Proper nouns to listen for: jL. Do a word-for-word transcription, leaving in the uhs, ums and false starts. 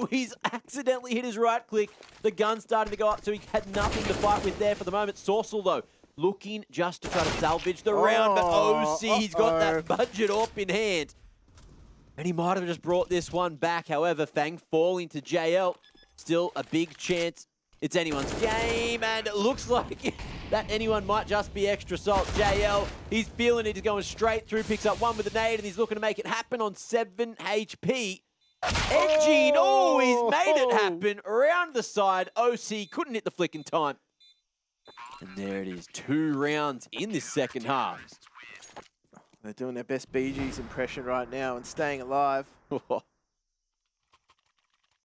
no, he's accidentally hit his right click. The gun started to go up, so he had nothing to fight with there for the moment. Sorsal, though, looking just to try to salvage the oh, round, but O C, uh-oh. he's got that budget up in hand. And he might have just brought this one back. However, Fang falling to J L. Still a big chance. It's anyone's game, and it looks like that anyone might just be extra salt. J L, he's feeling it. He's going straight through, picks up one with a nade, and he's looking to make it happen on seven H P. Edging, oh, he's made it happen. Around the side, O C couldn't hit the flick in time. And there it is, two rounds in this second half. They're doing their best Bee Gees impression right now and staying alive.